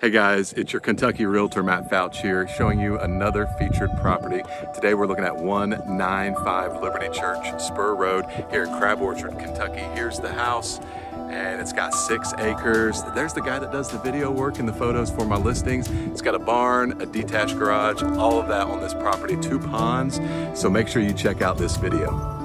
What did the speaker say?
Hey guys, it's your Kentucky Realtor, Matt Fouch here, showing you another featured property. Today we're looking at 195 Liberty Church Spur Road here in Crab Orchard, Kentucky. Here's the house, and it's got 6 acres. There's the guy that does the video work and the photos for my listings. It's got a barn, a detached garage, all of that on this property, 2 ponds. So make sure you check out this video.